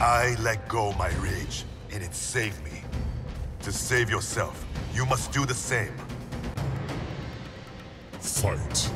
I let go my rage, and it saved me. To save yourself, you must do the same. Fight.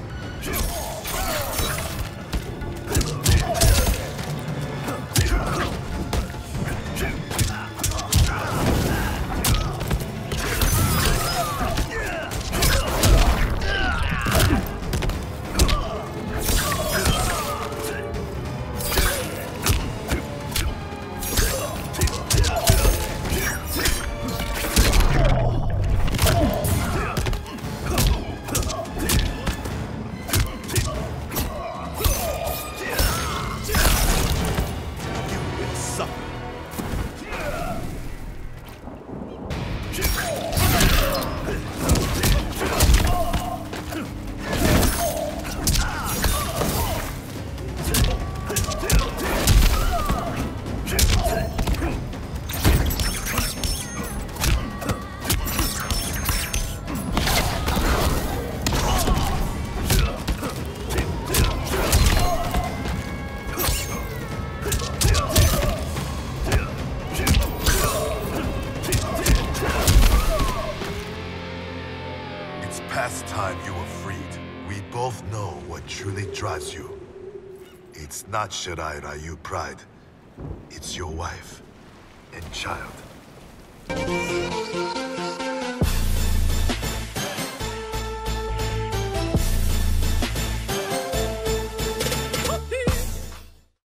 Last time you were freed, we both know what truly drives you. It's not Shirai Ryu pride. It's your wife and child.